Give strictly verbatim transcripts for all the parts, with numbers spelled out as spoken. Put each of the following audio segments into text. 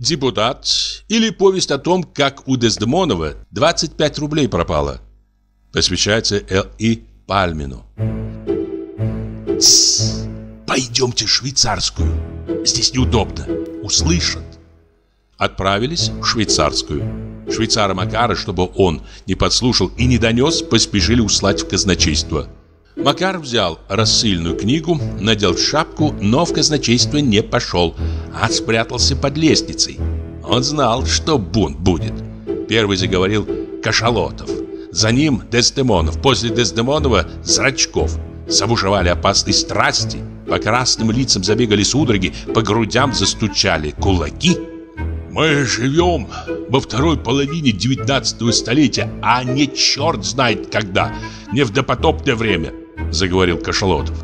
«Депутат» или повесть о том, как у Дездемонова двадцать пять рублей пропало. Посвящается Л И Пальмину. Тссс, пойдемте в швейцарскую. Здесь неудобно. Услышат. Отправились в швейцарскую. Швейцара Макара, чтобы он не подслушал и не донес, поспешили услать в казначейство. Макар взял рассыльную книгу, надел шапку, но в казначейство не пошел, а спрятался под лестницей. Он знал, что бунт будет. Первый заговорил Кашалотов. За ним Дездемонов, после Дездемонова Зрачков. Забушевали опасные страсти, по красным лицам забегали судороги, по грудям застучали кулаки. Мы живем во второй половине девятнадцатого столетия, а не черт знает когда, не в допотопное время, заговорил Кашалотов.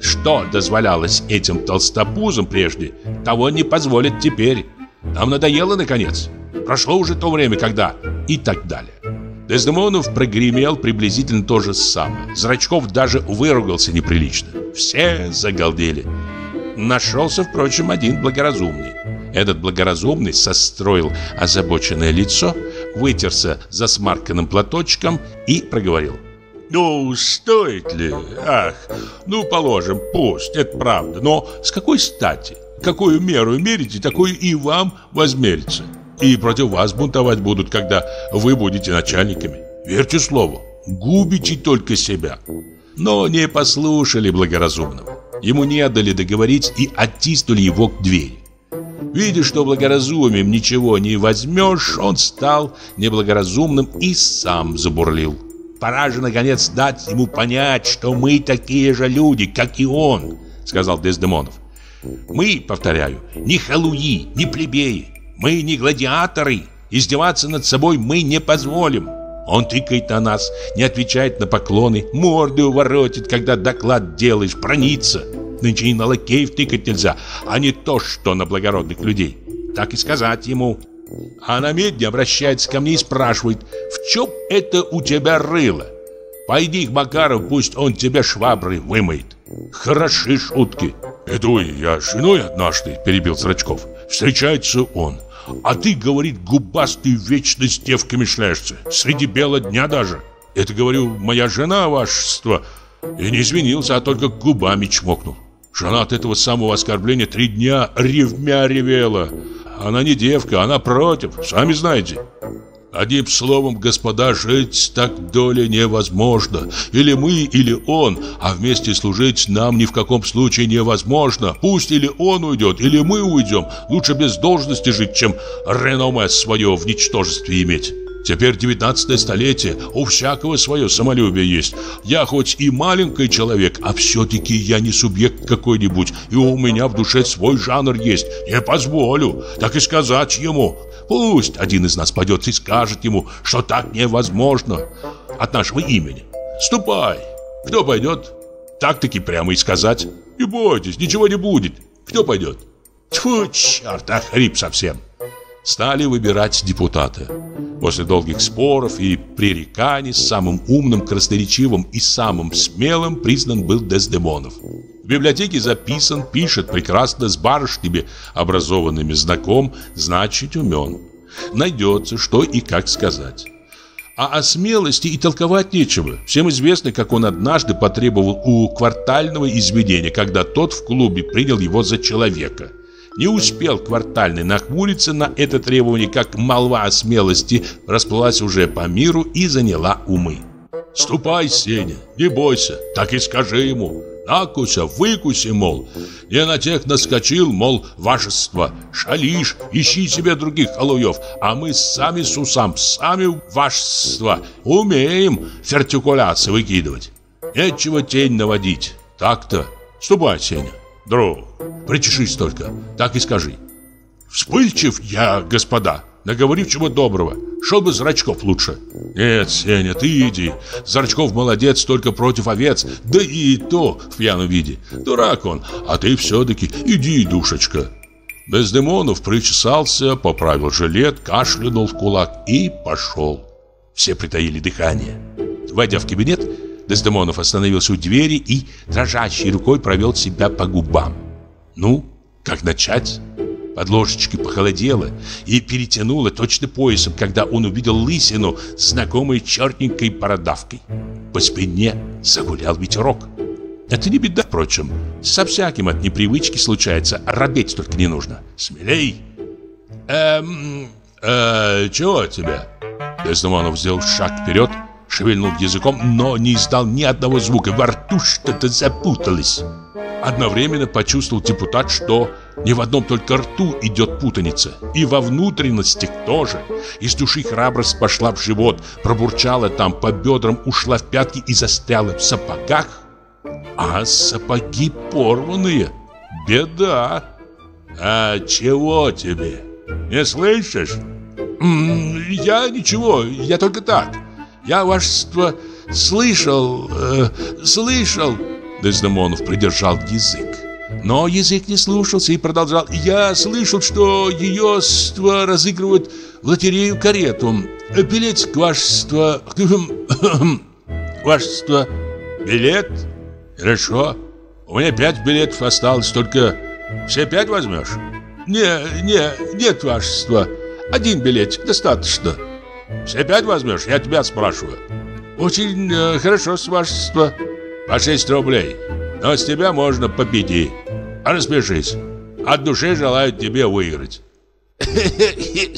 Что дозволялось этим толстопузам прежде, того не позволят теперь. Нам надоело наконец. Прошло уже то время, когда... и так далее. Дездемонов прогремел приблизительно то же самое. Зрачков даже выругался неприлично. Все загалдели. Нашелся, впрочем, один благоразумный. Этот благоразумный состроил озабоченное лицо, вытерся засмарканным платочком и проговорил. Ну, стоит ли? Ах, ну, положим, пусть, это правда. Но с какой стати? Какую меру мерите, такую и вам возмерится. И против вас бунтовать будут, когда вы будете начальниками. Верьте слову, губите только себя. Но не послушали благоразумного. Ему не дали договорить и оттиснули его к двери. Видя, что благоразумием ничего не возьмешь, он стал неблагоразумным и сам забурлил. Пора же, наконец, дать ему понять, что мы такие же люди, как и он, сказал Дездемонов. Мы, повторяю, не халуи, не плебеи. Мы не гладиаторы, издеваться над собой мы не позволим. Он тыкает на нас, не отвечает на поклоны, морду воротит, когда доклад делаешь, бронится. Нынче и на лакеев тыкать нельзя, а не то, что на благородных людей. Так и сказать ему. А на медне обращается ко мне и спрашивает, в чем это у тебя рыло? Пойди к Макару, пусть он тебя шваброй вымоет. Хороши шутки. Иду я с женой однажды, перебил Зрачков. Встречается он. А ты, говорит, губастый, вечно с девками шляешься. Среди бела дня даже. Это, говорю, моя жена, вашество. И не извинился, а только губами чмокнул. Жена от этого самого оскорбления три дня ревмя ревела. Она не девка, она против, сами знаете. Одним словом, господа, жить так доле невозможно. Или мы, или он, а вместе служить нам ни в каком случае невозможно. Пусть или он уйдет, или мы уйдем. Лучше без должности жить, чем реноме свое в ничтожестве иметь. Теперь девятнадцатое столетие, у всякого свое самолюбие есть. Я хоть и маленький человек, а все-таки я не субъект какой-нибудь, и у меня в душе свой жанр есть. Не позволю, так и сказать ему. Пусть один из нас пойдет и скажет ему, что так невозможно от нашего имени. Ступай, кто пойдет? Так-таки прямо и сказать. Не бойтесь, ничего не будет. Кто пойдет? Тьфу, черт, охрип совсем. Стали выбирать депутата. После долгих споров и пререканий самым умным, красноречивым и самым смелым признан был Дездемонов. В библиотеке записан, пишет прекрасно, с барышнями, образованными знаком, значит умен. Найдется, что и как сказать. А о смелости и толковать нечего. Всем известно, как он однажды потребовал у квартального извинения, когда тот в клубе принял его за человека. Не успел квартальный нахмуриться на это требование, как молва о смелости расплылась уже по миру и заняла умы. «Ступай, Сеня, не бойся, так и скажи ему. Накуся, выкуси, мол, не на тех наскочил, мол, вашество. Шалишь, ищи себе других халуев, а мы сами с усам, сами вашество, умеем фертикуляции выкидывать. Нечего тень наводить, так-то. Ступай, Сеня, друг». Причешись только, так и скажи. Вспыльчив я, господа, наговорив чего доброго. Шел бы Зрачков лучше. Нет, Сеня, ты иди. Зрачков молодец, только против овец. Да и то в пьяном виде. Дурак он, а ты все-таки иди, душечка. Дездемонов причесался, поправил жилет, кашлянул в кулак и пошел. Все притаили дыхание. Войдя в кабинет, Дездемонов остановился у двери и дрожащей рукой провел себя по губам. Ну, как начать? Под ложечкой похолодело и перетянуло точно поясом, когда он увидел лысину, знакомой черненькой бородавкой. По спине загулял ветерок. Это не беда, впрочем. Со всяким от непривычки случается. Робеть только не нужно. Смелей. Эм... Э, чего от тебя? Дездемонов сделал шаг вперед, шевельнул языком, но не издал ни одного звука. Во рту что-то запуталось. Одновременно почувствовал депутат, что не в одном только рту идет путаница. И во внутренностях тоже. Из души храбрость пошла в живот, пробурчала там, по бедрам ушла в пятки и застряла в сапогах. А сапоги порванные. Беда. А чего тебе? Не слышишь? М-м, я ничего, я только так. Я, вашество, слышал, э, слышал. Дездемонов придержал язык. Но язык не слушался и продолжал. Я слышал, что еёство разыгрывают в лотерею карету. Билетик, вашество... Вашество... Билет? Хорошо. У меня пять билетов осталось, только все пять возьмешь? Не, не, нет, вашество. Один билетик достаточно. Все пять возьмешь? Я тебя спрашиваю. Очень э, хорошо, с вашества. По шесть рублей. Но с тебя можно по пяти. А распишись. От души желаю тебе выиграть. Хе-хе-хе-хе.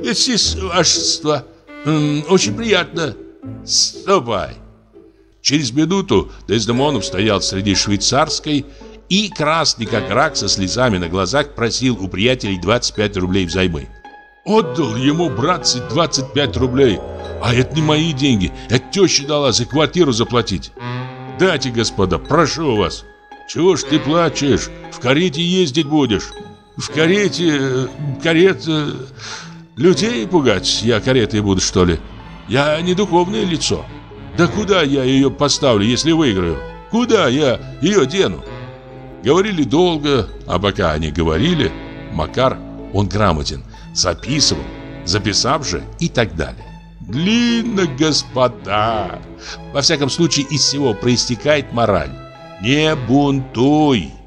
Мерси, с вашества. Очень приятно. Ступай. Через минуту Дездемонов стоял среди швейцарской и, красный как рак, со слезами на глазах, просил у приятелей двадцать пять рублей взаймы. Отдал ему, братцы, двадцать пять рублей. А это не мои деньги, это теща дала за квартиру заплатить. Дайте, господа, прошу вас. Чего ж ты плачешь? В карете ездить будешь. В карете... карета... Людей пугать я каретой буду, что ли? Я не духовное лицо. Да куда я ее поставлю, если выиграю? Куда я ее дену? Говорили долго, а пока они говорили, Макар, он грамотен, записывал, записав же и так далее. Длинно, господа. Во всяком случае, из всего проистекает мораль. Не бунтуй.